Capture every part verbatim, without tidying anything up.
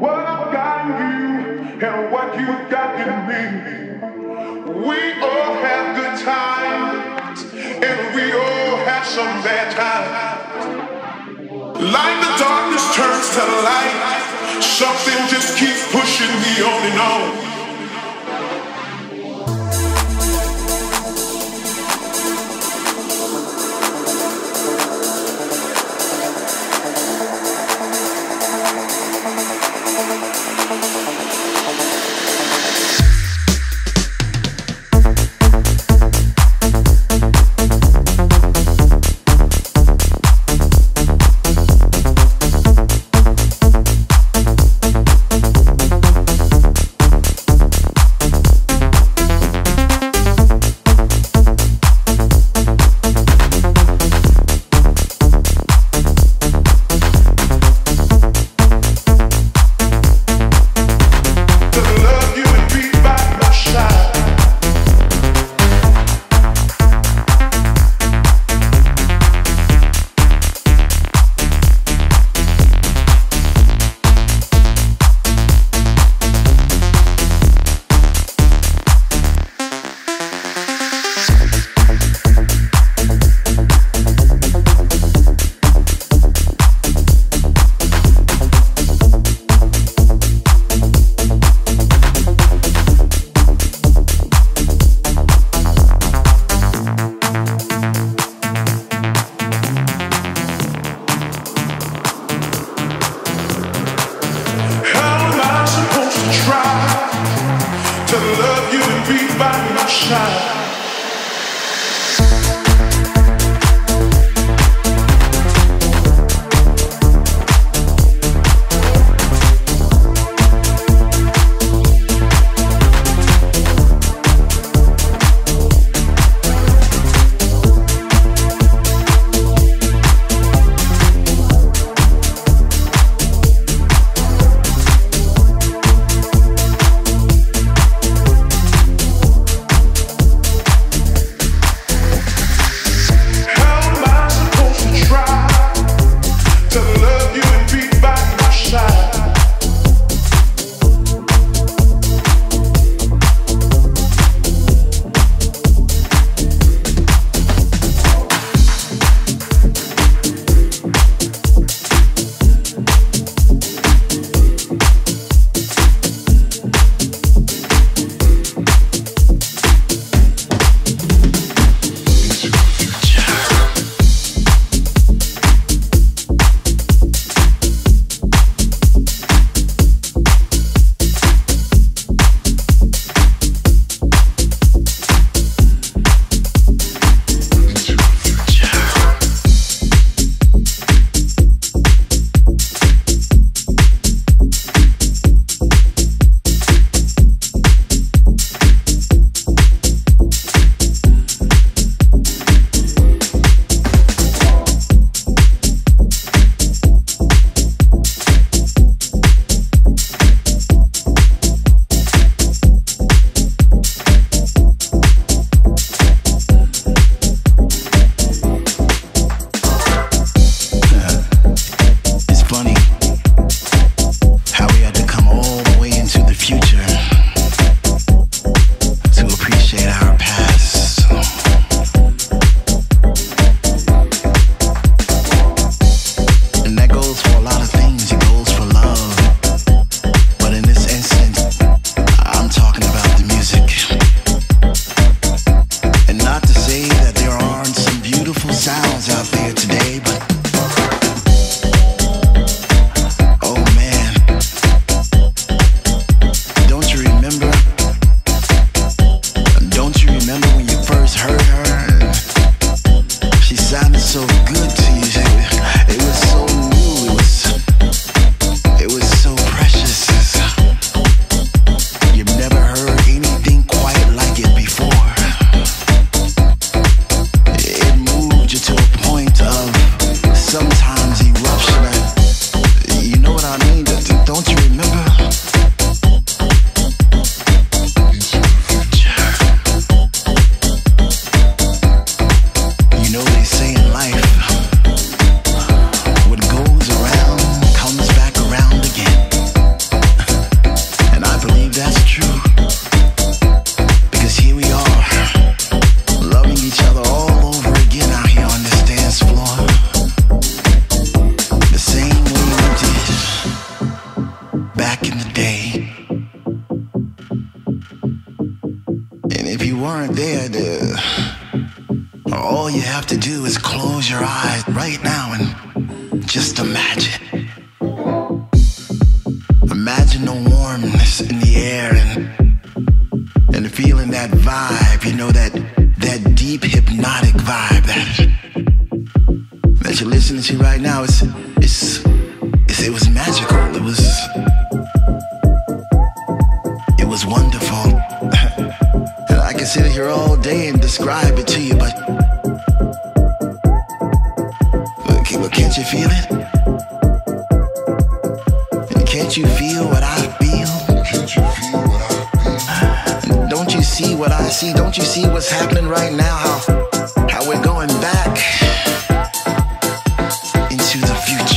what I've got in you and what you've got in me. We all have good times and we all have some bad times. Like the darkness turns to light, something just keeps pushing me on and on. back in the day. And if you weren't there, to, all you have to do is close your eyes right now and just imagine. Imagine the warmness in the air and, and feeling that vibe, you know, that, that deep hypnotic vibe that, that you're listening to right now. It's, it's, it's, it was magical. It was, it was wonderful. And I can sit here all day and describe it to you, but look, can't you feel it? Can't you feel what I feel? Can't you feel what I feel? Don't you see what I see? Don't you see what's happening right now? How, how we're going back into the future.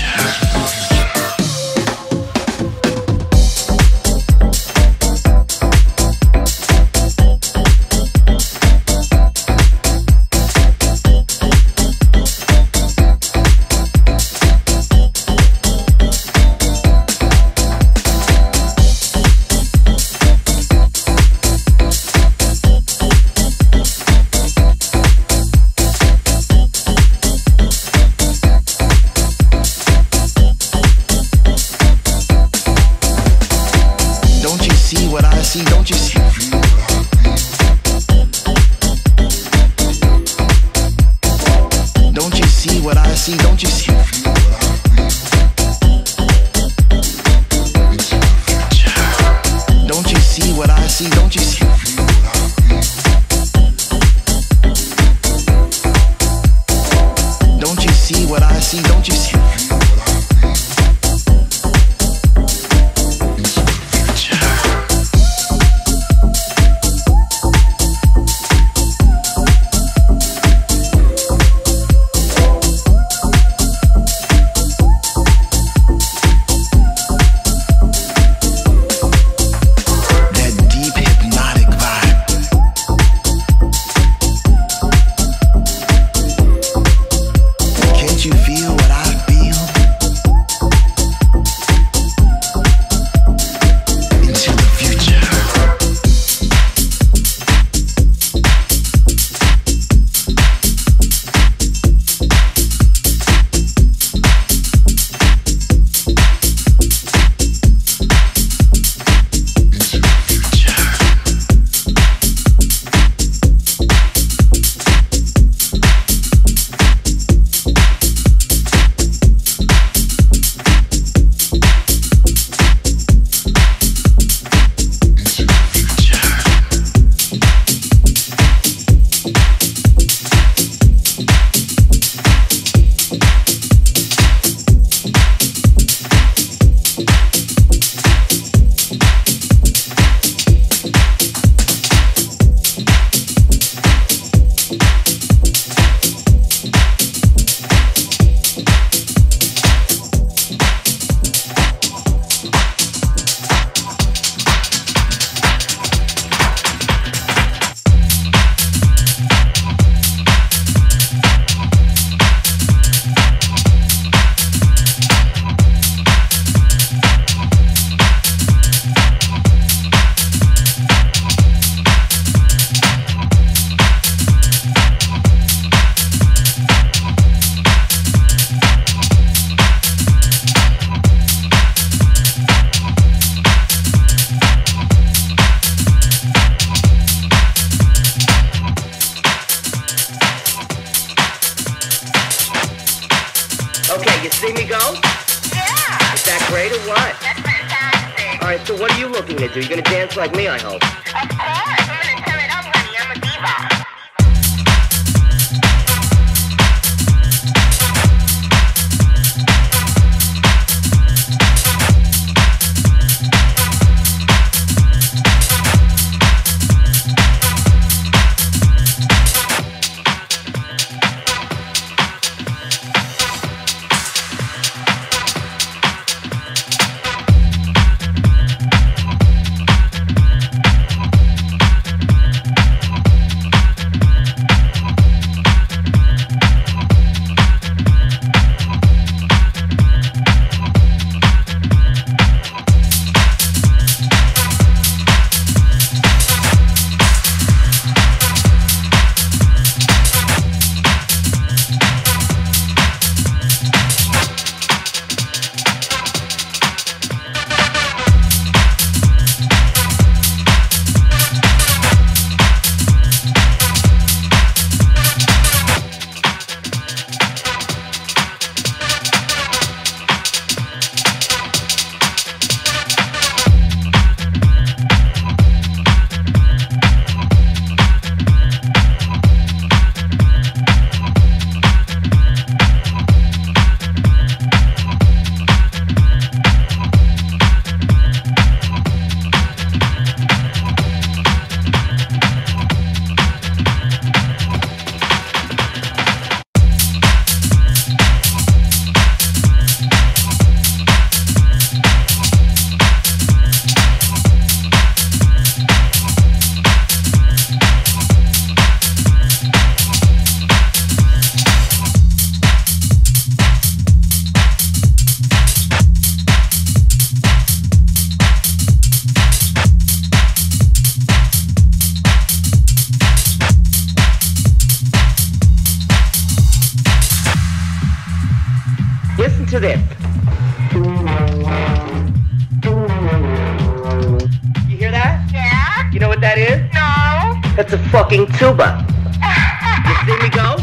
That's a fucking tuba. You see me go?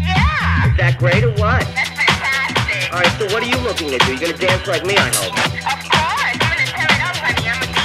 Yeah. Is that great or what? That's fantastic. All right, so what are you looking to do? You're gonna dance like me, I hope. Of course. I'm gonna tear it up, honey. I'm a diva.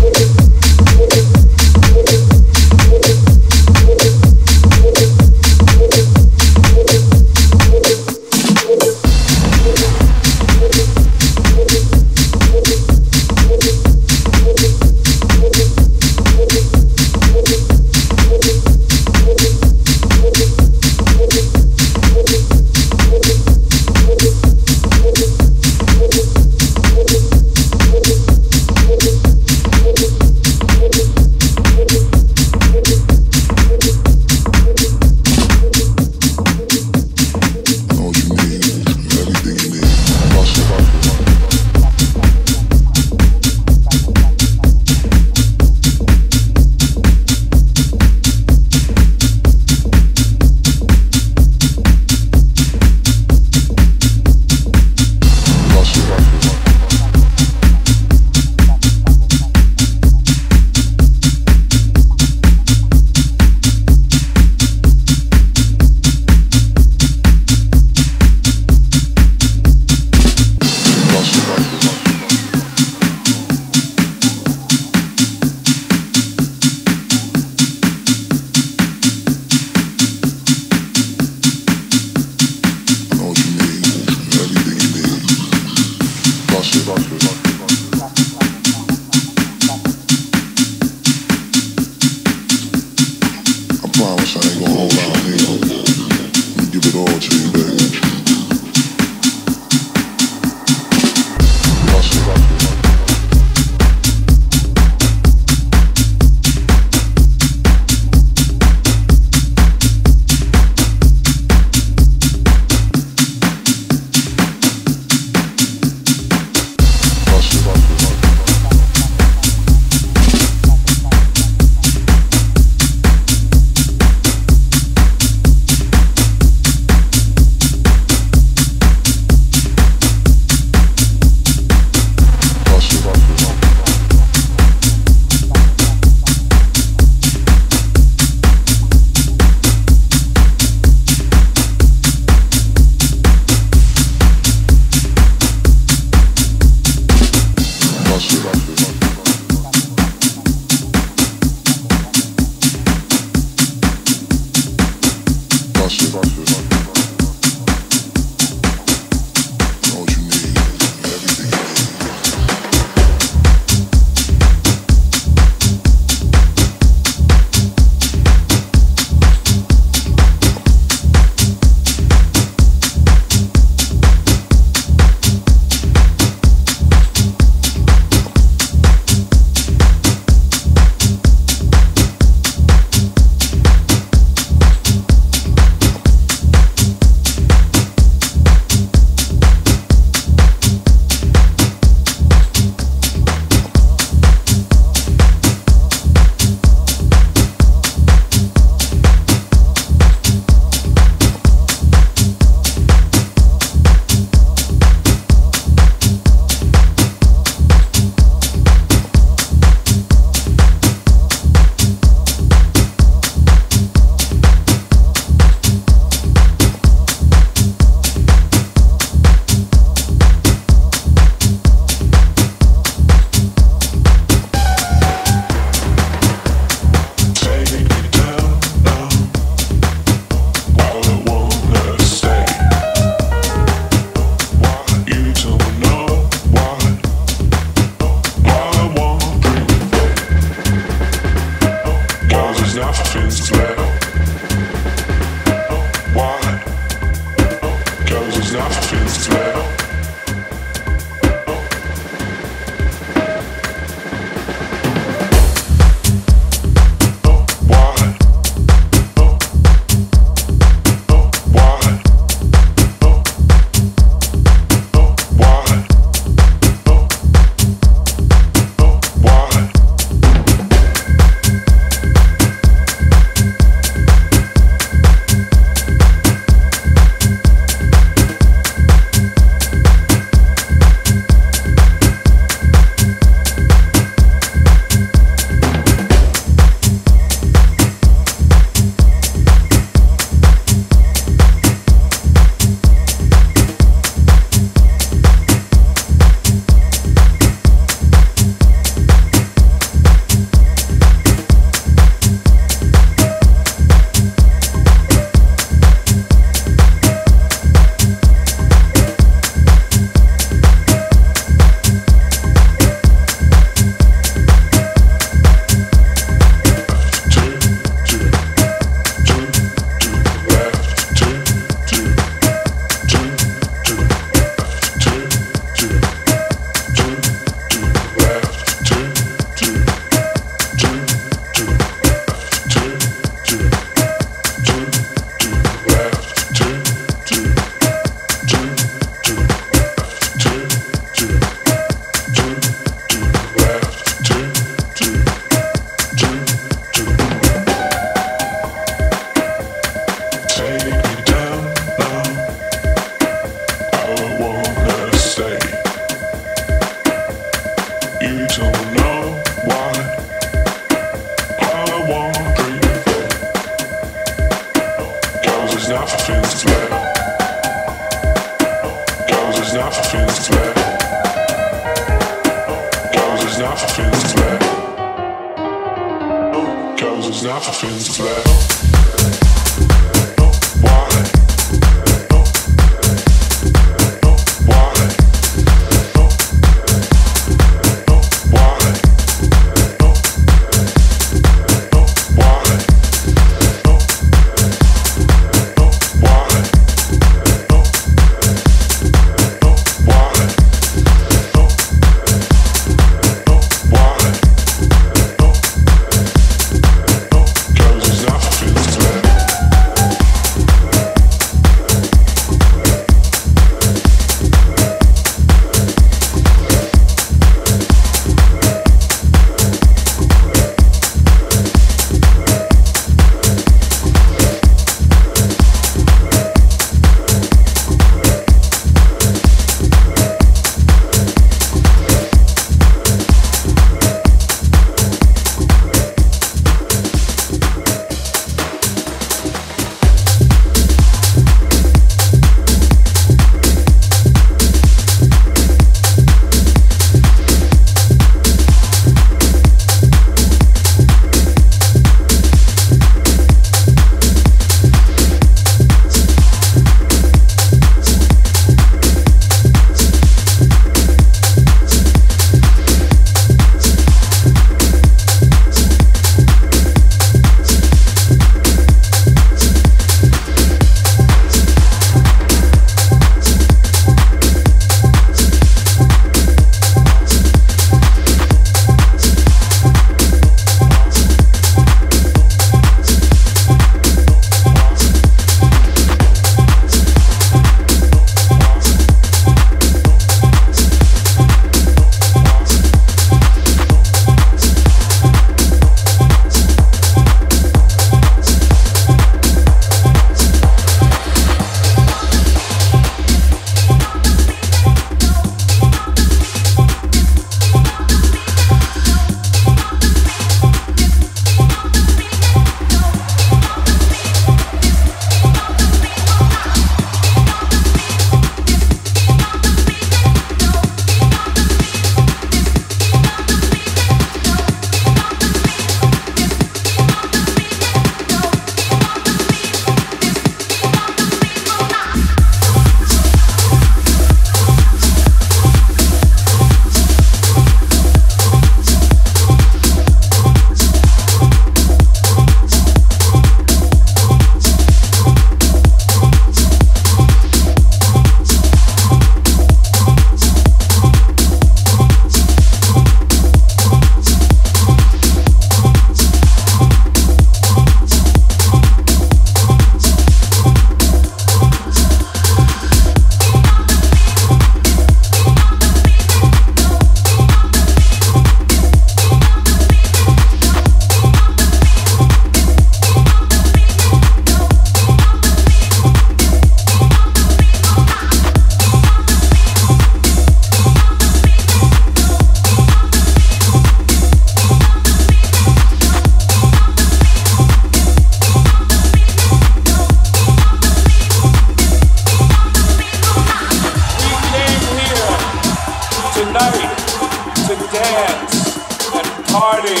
dance and party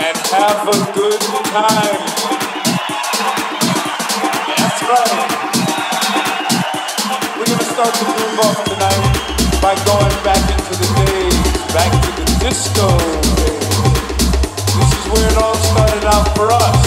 and have a good time. That's right. We're gonna start the move off tonight by going back into the days, back to the disco days. This is where it all started out for us.